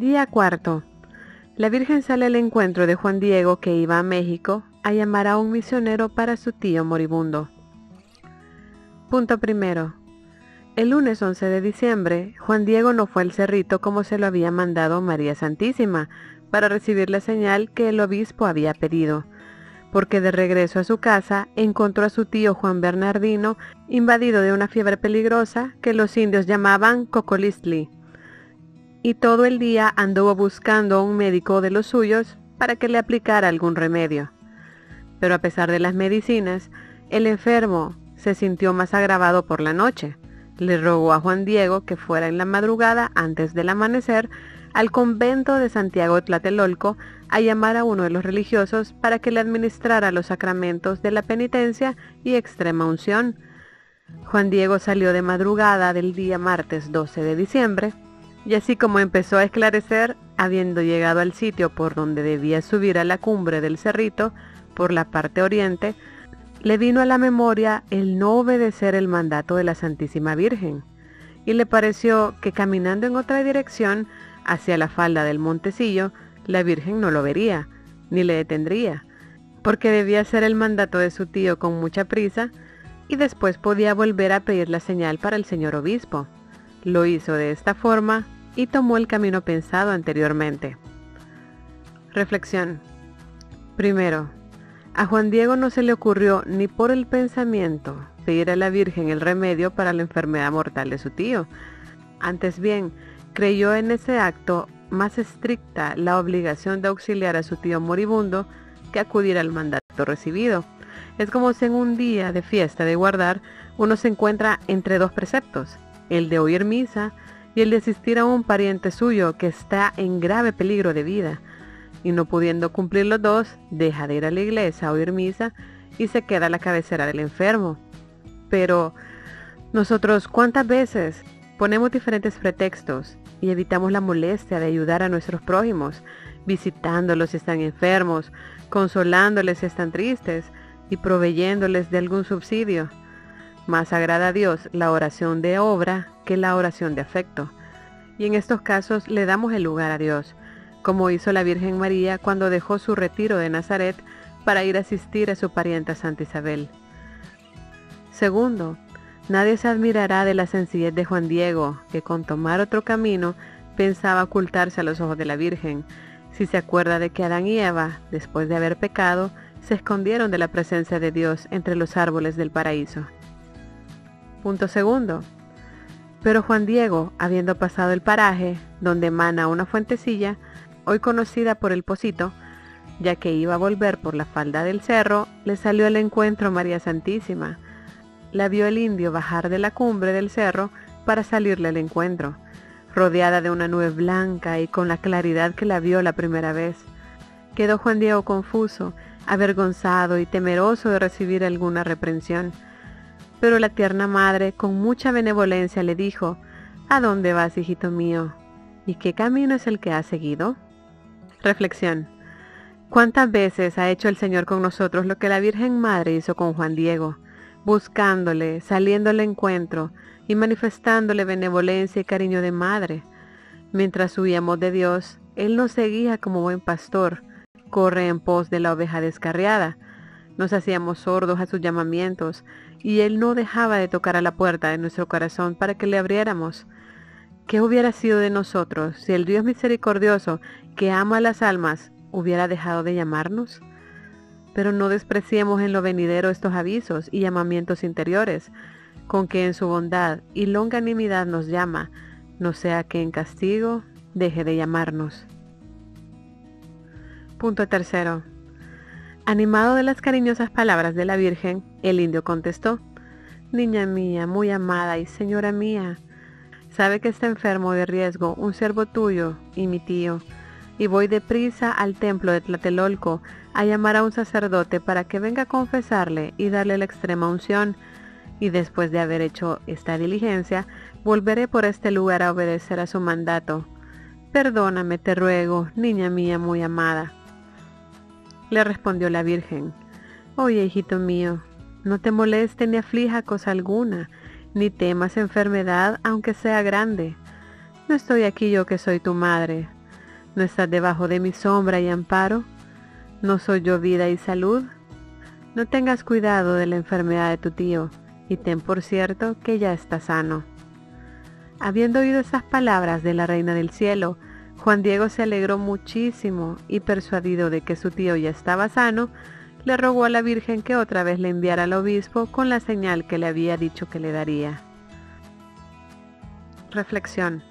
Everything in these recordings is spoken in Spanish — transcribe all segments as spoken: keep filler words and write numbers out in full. Día cuarto. La Virgen sale al encuentro de Juan Diego, que iba a México, a llamar a un misionero para su tío moribundo. Punto primero. El lunes once de diciembre, Juan Diego no fue al Cerrito como se lo había mandado María Santísima, para recibir la señal que el obispo había pedido, porque de regreso a su casa encontró a su tío Juan Bernardino invadido de una fiebre peligrosa que los indios llamaban Cocolistli, y todo el día anduvo buscando a un médico de los suyos para que le aplicara algún remedio. Pero a pesar de las medicinas, el enfermo se sintió más agravado por la noche. Le rogó a Juan Diego que fuera en la madrugada, antes del amanecer, al convento de Santiago Tlatelolco a llamar a uno de los religiosos para que le administrara los sacramentos de la penitencia y extrema unción. Juan Diego salió de madrugada del día martes doce de diciembre, y así como empezó a esclarecer, habiendo llegado al sitio por donde debía subir a la cumbre del Cerrito, por la parte oriente, le vino a la memoria el no obedecer el mandato de la Santísima Virgen, y le pareció que caminando en otra dirección, hacia la falda del Montecillo, la Virgen no lo vería, ni le detendría, porque debía hacer el mandato de su tío con mucha prisa, y después podía volver a pedir la señal para el señor obispo. Lo hizo de esta forma y tomó el camino pensado anteriormente. Reflexión. Primero, a Juan Diego no se le ocurrió ni por el pensamiento pedir a la Virgen el remedio para la enfermedad mortal de su tío. Antes bien, creyó en ese acto más estricta la obligación de auxiliar a su tío moribundo que acudir al mandato recibido. Es como si en un día de fiesta de guardar uno se encuentra entre dos preceptos, el de oír misa y el de asistir a un pariente suyo que está en grave peligro de vida, y no pudiendo cumplir los dos, deja de ir a la iglesia a oír misa y se queda a la cabecera del enfermo. Pero nosotros, ¿cuántas veces ponemos diferentes pretextos y evitamos la molestia de ayudar a nuestros prójimos, visitándolos si están enfermos, consolándoles si están tristes y proveyéndoles de algún subsidio? Más agrada a Dios la oración de obra que la oración de afecto, y en estos casos le damos el lugar a Dios, como hizo la Virgen María cuando dejó su retiro de Nazaret para ir a asistir a su parienta Santa Isabel. Segundo, nadie se admirará de la sencillez de Juan Diego, que con tomar otro camino pensaba ocultarse a los ojos de la Virgen, si se acuerda de que Adán y Eva, después de haber pecado, se escondieron de la presencia de Dios entre los árboles del paraíso. Punto segundo. Pero Juan Diego, habiendo pasado el paraje, donde emana una fuentecilla, hoy conocida por el Pocito, ya que iba a volver por la falda del cerro, le salió al encuentro María Santísima. La vio el indio bajar de la cumbre del cerro para salirle al encuentro, rodeada de una nube blanca y con la claridad que la vio la primera vez. Quedó Juan Diego confuso, avergonzado y temeroso de recibir alguna reprensión. Pero la tierna madre con mucha benevolencia le dijo: ¿A dónde vas, hijito mío? ¿Y qué camino es el que has seguido? Reflexión. ¿Cuántas veces ha hecho el Señor con nosotros lo que la Virgen Madre hizo con Juan Diego? Buscándole, saliendo al encuentro y manifestándole benevolencia y cariño de madre. Mientras huíamos de Dios, Él nos seguía como buen pastor, corre en pos de la oveja descarriada. Nos hacíamos sordos a sus llamamientos y Él no dejaba de tocar a la puerta de nuestro corazón para que le abriéramos. ¿Qué hubiera sido de nosotros si el Dios misericordioso, que ama a las almas, hubiera dejado de llamarnos? Pero no despreciemos en lo venidero estos avisos y llamamientos interiores, con que en su bondad y longanimidad nos llama, no sea que en castigo deje de llamarnos. Punto tercero. Animado de las cariñosas palabras de la Virgen, el indio contestó: Niña mía, muy amada y señora mía, sabe que está enfermo de riesgo un siervo tuyo y mi tío, y voy deprisa al templo de Tlatelolco a llamar a un sacerdote para que venga a confesarle y darle la extrema unción, y después de haber hecho esta diligencia, volveré por este lugar a obedecer a su mandato. Perdóname, te ruego, niña mía muy amada. Le respondió la Virgen: Oye, hijito mío, no te moleste ni aflija cosa alguna, ni temas enfermedad aunque sea grande. No estoy aquí yo que soy tu madre, No estás debajo de mi sombra y amparo. No soy yo vida y salud. No tengas cuidado de la enfermedad de tu tío, y ten por cierto que ya está sano. Habiendo oído estas palabras de la Reina del Cielo, Juan Diego se alegró muchísimo y, persuadido de que su tío ya estaba sano, le rogó a la Virgen que otra vez le enviara al obispo con la señal que le había dicho que le daría. Reflexión.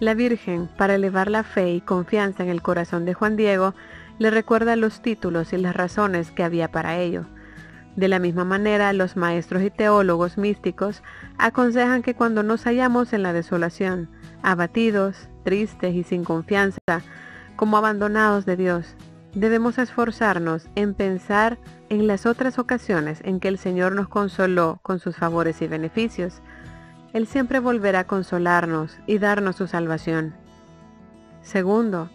La Virgen, para elevar la fe y confianza en el corazón de Juan Diego, le recuerda los títulos y las razones que había para ello. De la misma manera, los maestros y teólogos místicos aconsejan que cuando nos hallamos en la desolación, abatidos, tristes y sin confianza, como abandonados de Dios, debemos esforzarnos en pensar en las otras ocasiones en que el Señor nos consoló con sus favores y beneficios. Él siempre volverá a consolarnos y darnos su salvación. Segundo,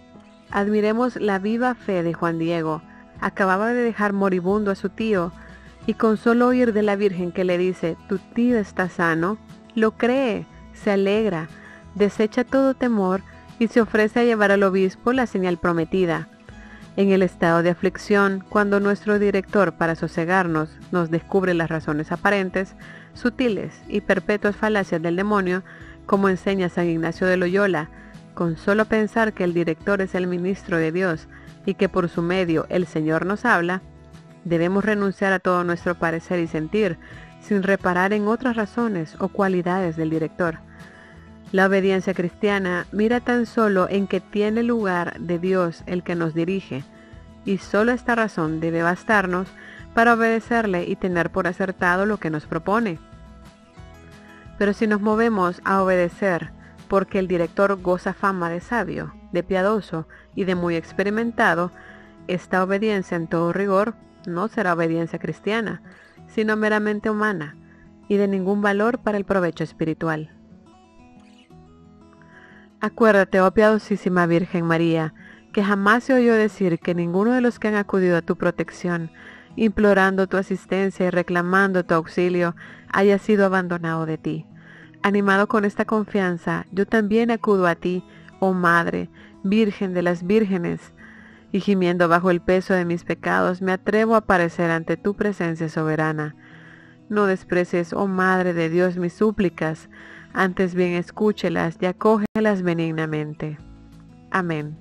admiremos la viva fe de Juan Diego. Acababa de dejar moribundo a su tío, y con solo oír de la Virgen que le dice, tu tío está sano, lo cree, se alegra, desecha todo temor y se ofrece a llevar al obispo la señal prometida. En el estado de aflicción, cuando nuestro director, para sosegarnos, nos descubre las razones aparentes, sutiles y perpetuas falacias del demonio, como enseña San Ignacio de Loyola, con solo pensar que el director es el ministro de Dios y que por su medio el Señor nos habla, debemos renunciar a todo nuestro parecer y sentir, sin reparar en otras razones o cualidades del director. La obediencia cristiana mira tan solo en que tiene lugar de Dios el que nos dirige, y solo esta razón debe bastarnos para obedecerle y tener por acertado lo que nos propone. Pero si nos movemos a obedecer porque el director goza fama de sabio, de piadoso y de muy experimentado, esta obediencia en todo rigor no será obediencia cristiana, sino meramente humana, y de ningún valor para el provecho espiritual. Acuérdate, oh piadosísima Virgen María, que jamás se oyó decir que ninguno de los que han acudido a tu protección, implorando tu asistencia y reclamando tu auxilio, haya sido abandonado de ti. Animado con esta confianza, yo también acudo a ti, oh Madre, Virgen de las vírgenes, y gimiendo bajo el peso de mis pecados, me atrevo a aparecer ante tu presencia soberana. No desprecies, oh Madre de Dios, mis súplicas, antes bien escúchelas y acógelas benignamente. Amén.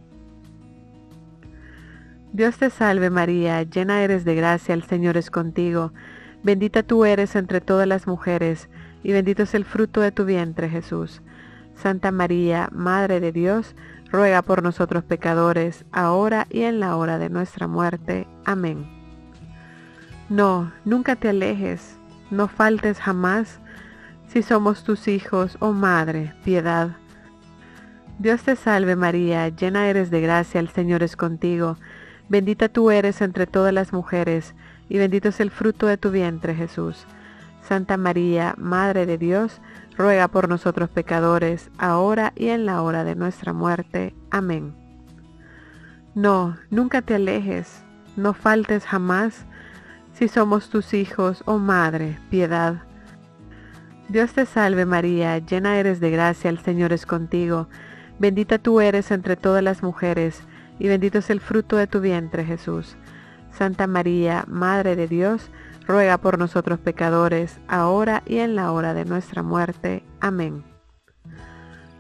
Dios te salve María, llena eres de gracia, el Señor es contigo. Bendita tú eres entre todas las mujeres, y bendito es el fruto de tu vientre, Jesús. Santa María, Madre de Dios, ruega por nosotros pecadores, ahora y en la hora de nuestra muerte. Amén. No, nunca te alejes, no faltes jamás, si somos tus hijos, oh Madre, piedad. Dios te salve María, llena eres de gracia, el Señor es contigo. Bendita tú eres entre todas las mujeres, y bendito es el fruto de tu vientre, Jesús. Santa María, Madre de Dios, ruega por nosotros pecadores, ahora y en la hora de nuestra muerte. Amén. No, nunca te alejes, no faltes jamás, si somos tus hijos, oh Madre, piedad. Dios te salve María, llena eres de gracia, el Señor es contigo. Bendita tú eres entre todas las mujeres, y bendito es el fruto de tu vientre, Jesús. Santa María, Madre de Dios, ruega por nosotros pecadores, ahora y en la hora de nuestra muerte. Amén.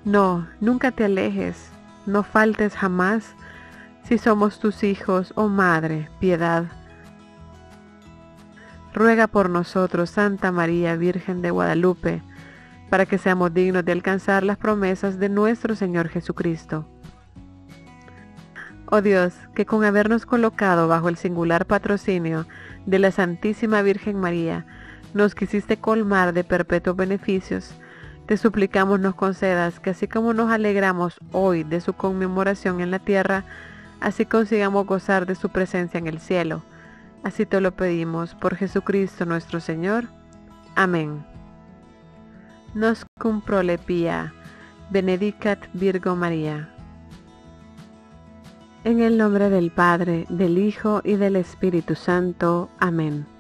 No, nunca te alejes, no faltes jamás, si somos tus hijos, oh Madre, piedad. Ruega por nosotros, Santa María, Virgen de Guadalupe, para que seamos dignos de alcanzar las promesas de nuestro Señor Jesucristo. Oh Dios, que con habernos colocado bajo el singular patrocinio de la Santísima Virgen María, nos quisiste colmar de perpetuos beneficios, te suplicamos nos concedas que así como nos alegramos hoy de su conmemoración en la tierra, así consigamos gozar de su presencia en el cielo. Así te lo pedimos por Jesucristo nuestro Señor. Amén. Nos cum pro le pia, benedicat Virgo María. En el nombre del Padre, del Hijo y del Espíritu Santo. Amén.